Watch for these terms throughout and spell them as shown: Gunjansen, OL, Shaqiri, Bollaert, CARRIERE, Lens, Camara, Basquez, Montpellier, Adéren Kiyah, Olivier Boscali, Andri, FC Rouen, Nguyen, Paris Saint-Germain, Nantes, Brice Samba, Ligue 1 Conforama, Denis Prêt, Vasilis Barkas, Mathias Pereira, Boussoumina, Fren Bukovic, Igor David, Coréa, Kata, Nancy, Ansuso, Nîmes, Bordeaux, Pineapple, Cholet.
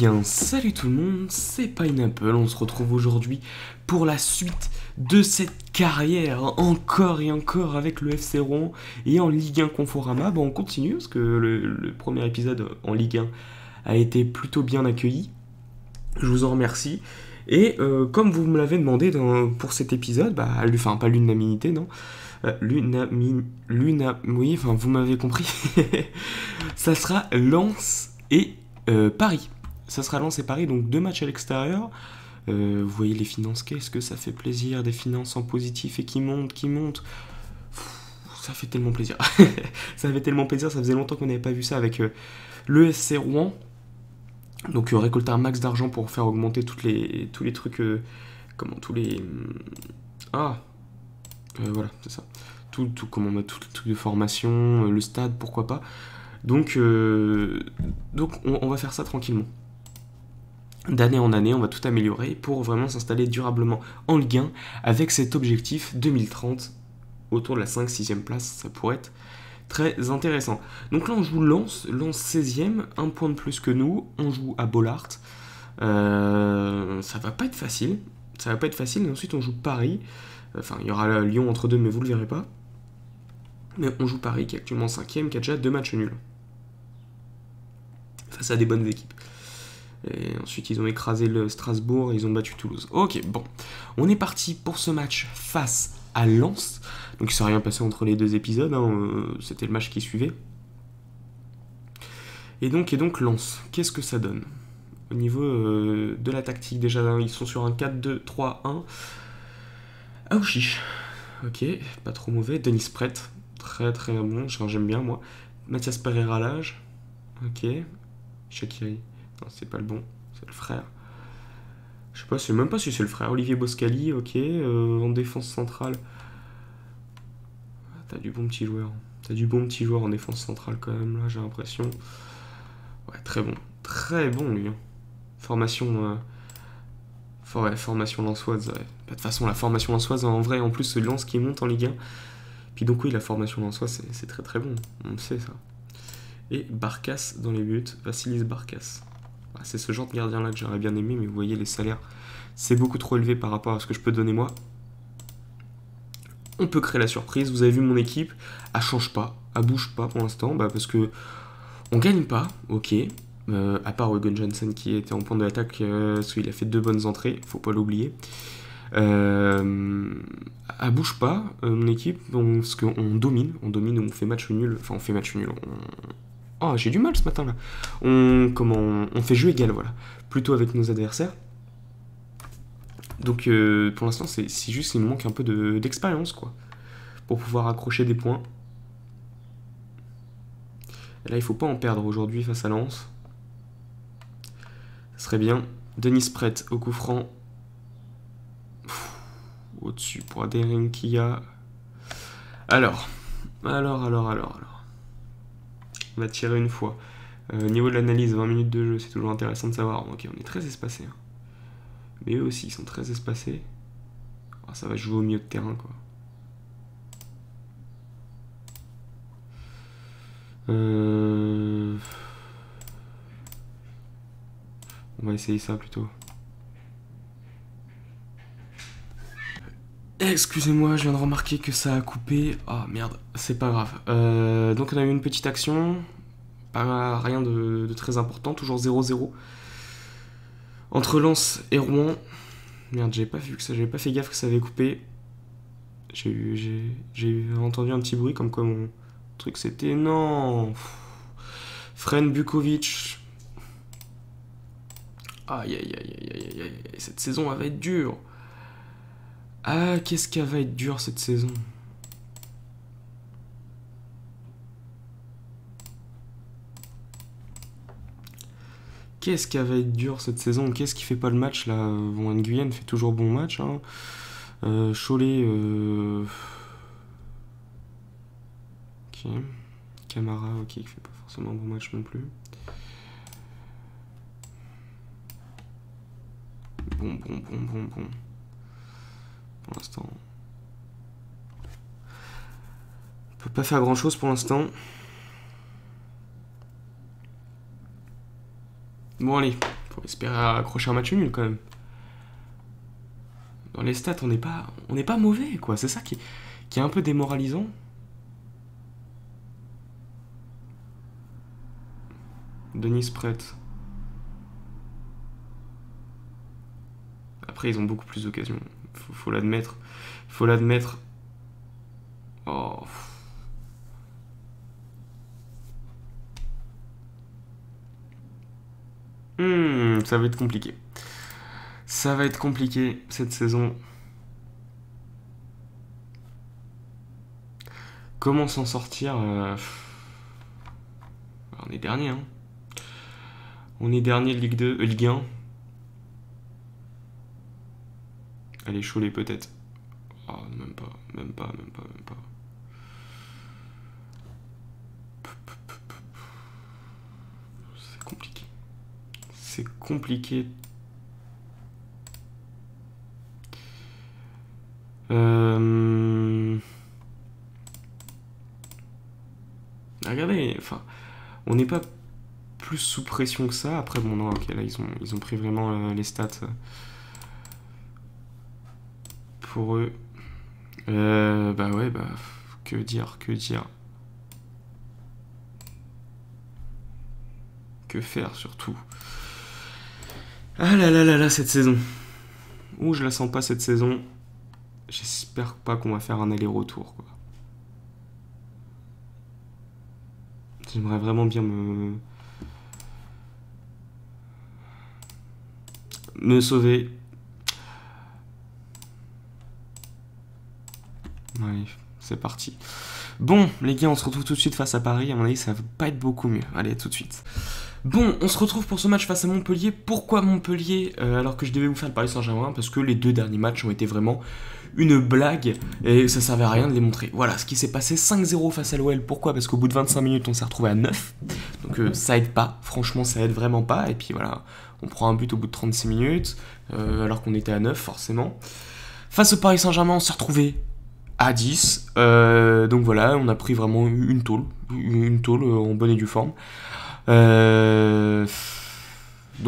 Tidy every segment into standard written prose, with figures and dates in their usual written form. bien, salut tout le monde, c'est Pineapple, on se retrouve aujourd'hui pour la suite de cette carrière, encore et encore avec le FC Rouen et en Ligue 1 Conforama. Bon, on continue parce que le premier épisode en Ligue 1 a été plutôt bien accueilli, je vous en remercie. Et comme vous me l'avez demandé pour cet épisode, enfin pas l'unanimité, non, oui, enfin vous m'avez compris, ça sera Lens et Paris. Ça sera Lens et Paris, donc 2 matchs à l'extérieur. Vous voyez les finances, qu'est-ce que ça fait plaisir, des finances en positif et qui montent. Ça fait tellement plaisir. Ça fait tellement plaisir, ça faisait longtemps qu'on n'avait pas vu ça avec le ESC Rouen. Donc récolter un max d'argent pour faire augmenter tous les trucs... voilà, c'est ça. Tout de formation, le stade, pourquoi pas. Donc on va faire ça tranquillement. D'année en année, on va tout améliorer pour vraiment s'installer durablement en Ligue 1 avec cet objectif 2030 autour de la 5-6e place. Ça pourrait être très intéressant. Donc là, on joue Lens 16e, un point de plus que nous. On joue à Bollaert. Ça va pas être facile. Ça va pas être facile. Et ensuite, on joue Paris. Enfin, il y aura Lyon entre deux, mais vous le verrez pas. Mais on joue Paris qui est actuellement 5e, qui a déjà 2 matchs nuls face à des bonnes équipes. Et ensuite ils ont écrasé le Strasbourg et ils ont battu Toulouse. Ok, bon, on est parti pour ce match face à Lens. Donc il ne s'est rien passé entre les deux épisodes, hein. C'était le match qui suivait. Et donc Lens, qu'est-ce que ça donne au niveau de la tactique déjà, hein, ils sont sur un 4-2-3-1. Ah ou chiche. Ok, pas trop mauvais. Denis Prêt, très très bon, j'aime bien moi. Mathias Pereira à l'âge. Ok. Shaqiri. Non, c'est pas le bon, c'est le frère. Je sais pas, c'est même pas si c'est le frère. Olivier Boscali, ok. En défense centrale. T'as du bon petit joueur. T'as du bon petit joueur en défense centrale quand même, là, j'ai l'impression. Ouais, très bon. Très bon, lui. Formation... ouais, formation lensoise. Ouais. De toute façon, la formation lensoise, en vrai, en plus, Lens qui monte en Ligue 1. Puis donc, oui, la formation lensoise, c'est très très bon. On le sait, ça. Et Barkas dans les buts. Vasilis Barkas. C'est ce genre de gardien-là que j'aurais bien aimé, mais vous voyez, les salaires, c'est beaucoup trop élevé par rapport à ce que je peux donner moi. On peut créer la surprise. Vous avez vu mon équipe, elle change pas, elle bouge pas pour l'instant, parce que on gagne pas, ok. À part Gunjansen qui était en point de l'attaque, parce qu'il a fait 2 bonnes entrées, faut pas l'oublier. Elle bouge pas, mon équipe, parce qu'on domine, on fait match nul, enfin on fait match nul, oh, j'ai du mal ce matin là. On fait jeu égal, voilà. Plutôt avec nos adversaires. Donc pour l'instant, c'est juste qu'il nous manque un peu d'expérience, quoi. Pour pouvoir accrocher des points. Et là, il faut pas en perdre aujourd'hui face à Lens. Ça serait bien. Denis Prêt au coup franc. Au-dessus pour Adéren Kiyah. Alors. On a tiré une fois. Niveau de l'analyse, 20 minutes de jeu, c'est toujours intéressant de savoir. Ok, on est très espacés. Hein. Mais eux aussi, ils sont très espacés. Oh, ça va jouer au milieu de terrain, quoi. On va essayer ça plutôt. Excusez-moi, je viens de remarquer que ça a coupé. Ah merde, c'est pas grave. Donc on a eu une petite action. Rien de très important, toujours 0-0. Entre Lens et Rouen. Merde, j'avais pas vu que ça, j'avais pas fait gaffe que ça avait coupé. J'ai entendu un petit bruit comme quoi mon truc c'était... Non. Fren Bukovic. Aïe, cette saison elle va être dure. Ah, qu'est-ce qu'elle va être dure cette saison. Qu'est-ce qu'elle va être dure cette saison. Qu'est-ce qui fait pas le match, là. Bon, Nguyen fait toujours bon match. Hein. Cholet... Ok. Camara, ok, qui fait pas forcément un bon match non plus. Bon. Pour l'instant, on peut pas faire grand chose pour l'instant. Bon allez, Faut espérer accrocher un match nul quand même. Dans les stats, on n'est pas mauvais, quoi. C'est ça qui est un peu démoralisant. Denis Prêt. Après, ils ont beaucoup plus d'occasions. Faut l'admettre. Faut l'admettre. Oh. Ça va être compliqué. Ça va être compliqué cette saison. Comment s'en sortir? On est dernier, hein. On est dernier de Ligue 2, Ligue 1. Allez, Cholet peut-être. Oh, même pas. C'est compliqué. C'est compliqué. Regardez, enfin, on n'est pas plus sous pression que ça. Après, bon, non, ok, là, ils ont pris vraiment les stats pour eux. Bah ouais, bah, que dire. Que faire, surtout. Ah là, cette saison. Ouh, je la sens pas, cette saison. J'espère pas qu'on va faire un aller-retour, quoi. J'aimerais vraiment bien me sauver. Ouais, c'est parti. Bon, les gars, on se retrouve tout de suite face à Paris. À mon avis, ça va pas être beaucoup mieux. Allez, à tout de suite. Bon, on se retrouve pour ce match face à Montpellier. Pourquoi Montpellier alors que je devais vous faire le Paris Saint-Germain? Parce que les deux derniers matchs ont été vraiment une blague et ça servait à rien de les montrer. Voilà ce qui s'est passé, 5-0 face à l'OL. Pourquoi? Parce qu'au bout de 25 minutes, on s'est retrouvé à 9. Donc ça aide pas, franchement, ça aide vraiment pas. Et puis voilà, on prend un but au bout de 36 minutes alors qu'on était à 9, forcément. Face au Paris Saint-Germain, on s'est retrouvé à 10. Donc voilà, on a pris vraiment une tôle en bonne et due forme. Donc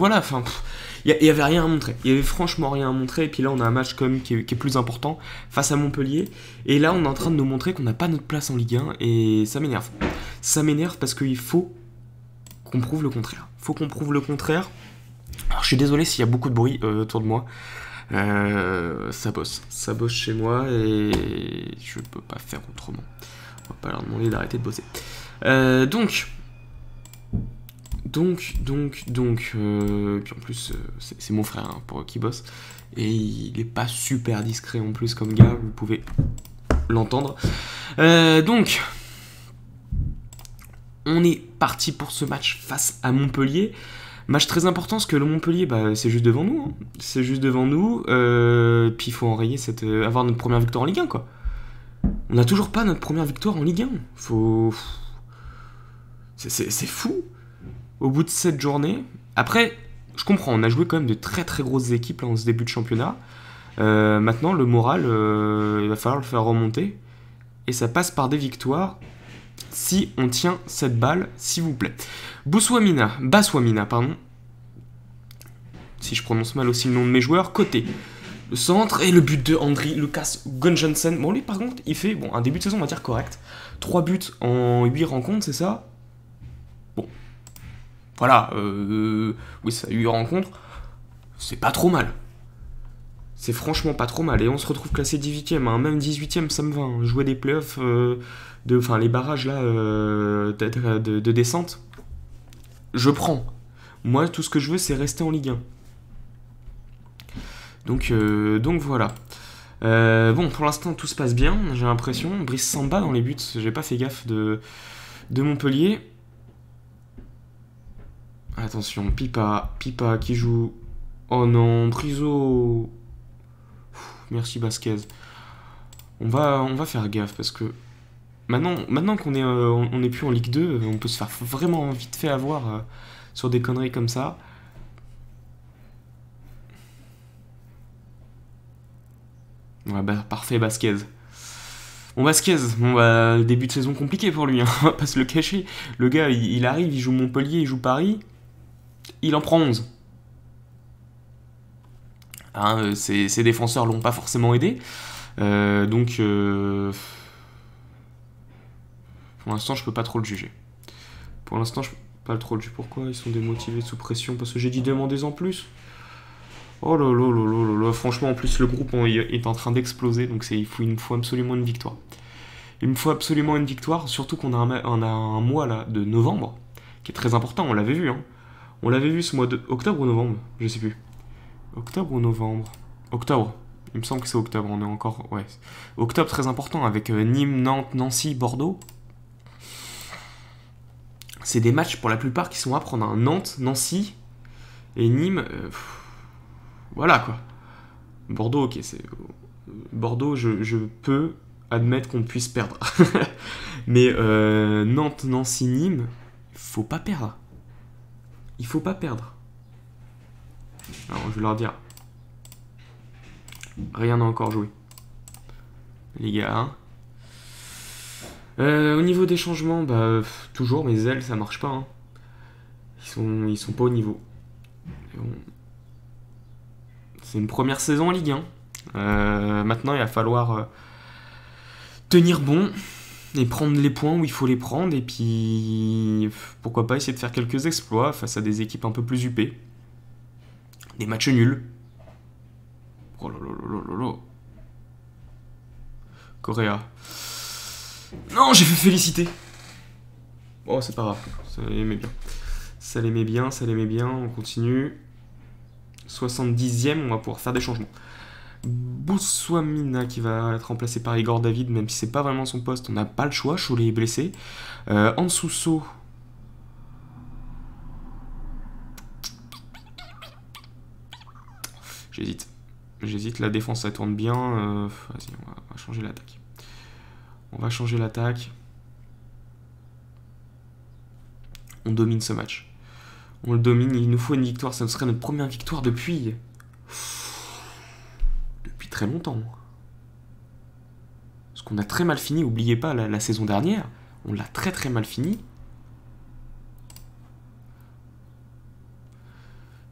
voilà, enfin, il y avait rien à montrer. Il y avait franchement rien à montrer. Et puis là, on a un match comme qui est plus important face à Montpellier. Et là, on est en train de nous montrer qu'on n'a pas notre place en Ligue 1. Et ça m'énerve. Ça m'énerve parce qu'il faut qu'on prouve le contraire. Faut qu'on prouve le contraire. Alors, je suis désolé s'il y a beaucoup de bruit autour de moi. Ça bosse chez moi et je peux pas faire autrement. On va pas leur demander d'arrêter de bosser. Donc, puis en plus, c'est mon frère hein, pour qui bosse, et il est pas super discret en plus comme gars, vous pouvez l'entendre. Donc, on est parti pour ce match face à Montpellier. Match très important parce que le Montpellier, bah, c'est juste devant nous, hein. C'est juste devant nous, puis il faut enrayer avoir notre première victoire en Ligue 1, quoi. On n'a toujours pas notre première victoire en Ligue 1, faut... C'est fou. Au bout de cette journée, après, je comprends, on a joué quand même de très très grosses équipes là, en ce début de championnat. Maintenant, le moral, il va falloir le faire remonter. Et ça passe par des victoires si on tient cette balle, s'il vous plaît. Boussoumina, pardon. Si je prononce mal aussi le nom de mes joueurs, côté. Le centre et le but de Andri, Lucas, Gunjansen. Bon, lui, par contre, il fait bon, un début de saison, on va dire, correct. 3 buts en 8 rencontres, c'est ça? Bon. Voilà, oui, ça a eu rencontre. C'est pas trop mal. C'est franchement pas trop mal. Et on se retrouve classé 18ème, hein. Même 18ème, ça me va. Hein. Jouer des playoffs, enfin les barrages là, de descente, je prends. Moi, tout ce que je veux, c'est rester en Ligue 1. Donc voilà. Bon, pour l'instant, tout se passe bien, j'ai l'impression. Brice Samba dans les buts, j'ai pas fait gaffe de Montpellier. Attention, Pipa qui joue. Oh non, Priso. Merci Basquez. On va faire gaffe parce que maintenant qu'on est on n'est plus en Ligue 2, on peut se faire vraiment vite fait avoir sur des conneries comme ça. Ouais, bah, parfait Basquez. Bon, bah, début de saison compliqué pour lui, hein, on va pas se le cacher. Le gars, il arrive, il joue Montpellier, il joue Paris. Il en prend 11. Hein, ses défenseurs ne l'ont pas forcément aidé. Donc pour l'instant, je ne peux pas trop le juger. Pour l'instant, je ne peux pas trop le juger. Pourquoi ils sont démotivés sous pression? Parce que j'ai dit demandez en plus. Oh là là là là là là. Franchement, en plus, le groupe est en train d'exploser. Donc il me faut absolument une victoire. Il me faut absolument une victoire. Surtout qu'on a un mois là, de novembre qui est très important. On l'avait vu. Hein. On l'avait vu ce mois de octobre ou novembre. Je ne sais plus. Octobre ou novembre? Octobre. Il me semble que c'est octobre. On est encore... Ouais. Octobre, très important. Avec Nîmes, Nantes, Nancy, Bordeaux. C'est des matchs pour la plupart qui sont à prendre. Hein. Nantes, Nancy et Nîmes. Voilà quoi. Bordeaux, ok. Bordeaux, je peux admettre qu'on puisse perdre. Mais Nantes, Nancy, Nîmes, faut pas perdre. Il faut pas perdre. Alors je vais leur dire. Rien n'a encore joué. Les gars, hein. Au niveau des changements, bah toujours mes ailes ça marche pas. Hein. Ils sont pas au niveau. C'est une première saison en Ligue 1. Maintenant il va falloir tenir bon et prendre les points où il faut les prendre et puis pourquoi pas essayer de faire quelques exploits face à des équipes un peu plus huppées. Des matchs nuls. Oh là là là là là. Coréa. Non, j'ai fait féliciter. Oh, c'est pas grave. Ça l'aimait bien. Ça l'aimait bien, ça l'aimait bien. On continue. 70e, on va pouvoir faire des changements. Boussoumina qui va être remplacé par Igor David, même si c'est pas vraiment son poste. On n'a pas le choix. Cholet est blessé. Ansuso. J'hésite. J'hésite. La défense, ça tourne bien. Vas-y, on va changer l'attaque. On va changer l'attaque. On domine ce match. On le domine. Il nous faut une victoire. Ça serait notre première victoire depuis... Depuis très longtemps. Parce qu'on a très mal fini. N'oubliez pas, la saison dernière, on l'a très très mal fini.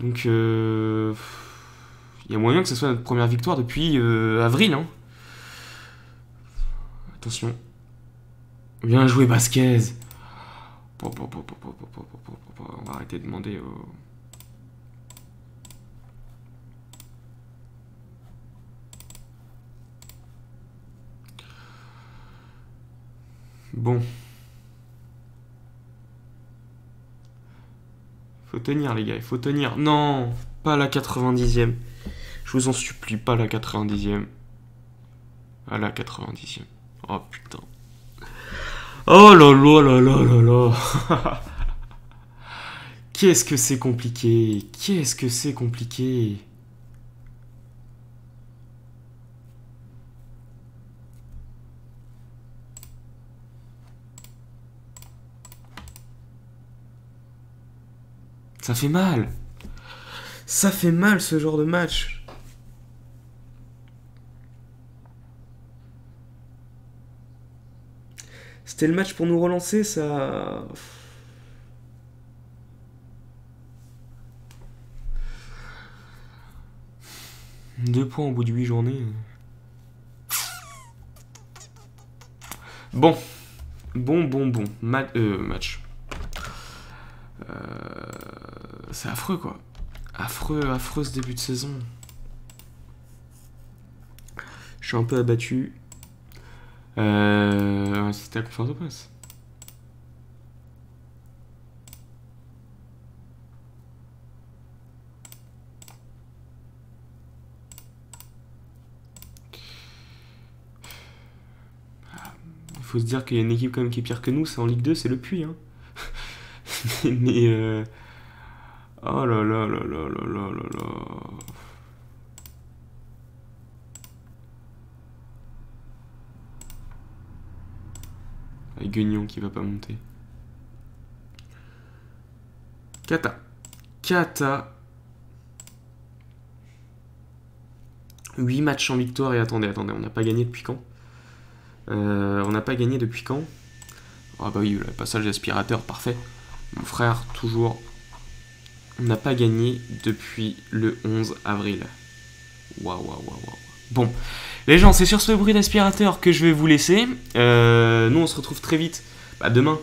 Donc, il y a moyen que ce soit notre première victoire depuis avril, hein. Attention. Bien joué, Basquez. On va arrêter de demander au... Bon. Faut tenir, les gars. Il faut tenir. Non, pas la 90e. Je vous en supplie, pas la 90e. À la 90e. Oh putain. Oh là là là là là là. Qu'est-ce que c'est compliqué. Qu'est-ce que c'est compliqué. Ça fait mal. Ça fait mal ce genre de match. C'était le match pour nous relancer, ça... Deux points au bout de 8 journées. Bon. Bon. Match. C'est affreux, quoi. Affreux ce début de saison. Je suis un peu abattu. C'était la conférence de presse. Il faut se dire qu'il y a une équipe quand même qui est pire que nous, c'est en Ligue 2, c'est le Puy. Hein. mais oh là là là là là là là là. Gunjan qui va pas monter. Kata. 8 matchs en victoire et attendez, on n'a pas gagné depuis quand? On n'a pas gagné depuis quand? Ah bah oui, le passage d'aspirateur, parfait. Mon frère, toujours. On n'a pas gagné depuis le 11 avril. Waouh, waouh, waouh, waouh. Bon, les gens, c'est sur ce bruit d'aspirateur que je vais vous laisser. Nous, on se retrouve très vite, demain,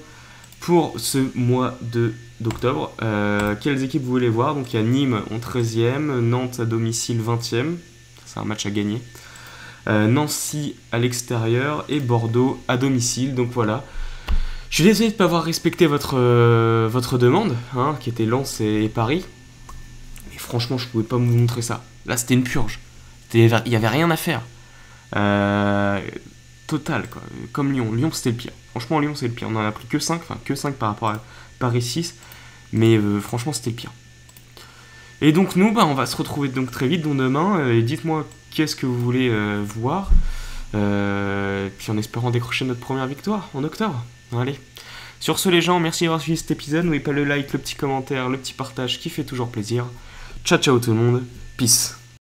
pour ce mois d'octobre. Quelles équipes vous voulez voir? Donc, il y a Nîmes en 13e, Nantes à domicile 20e. C'est un match à gagner. Nancy à l'extérieur et Bordeaux à domicile. Donc, voilà. Je suis désolé de ne pas avoir respecté votre demande, hein, qui était Lens et Paris. Mais franchement, je ne pouvais pas vous montrer ça. Là, c'était une purge. Il n'y avait rien à faire. Total, quoi. Comme Lyon. Lyon, c'était le pire. Franchement, Lyon, c'est le pire. On en a pris que 5. Enfin, que 5 par rapport à Paris 6. Mais franchement, c'était le pire. Et donc, nous, on va se retrouver donc très vite, donc demain. Dites-moi qu'est-ce que vous voulez voir. Puis en espérant décrocher notre première victoire en octobre. Allez. Sur ce, les gens, merci d'avoir suivi cet épisode. N'oubliez pas le like, le petit commentaire, le petit partage qui fait toujours plaisir. Ciao, ciao tout le monde. Peace.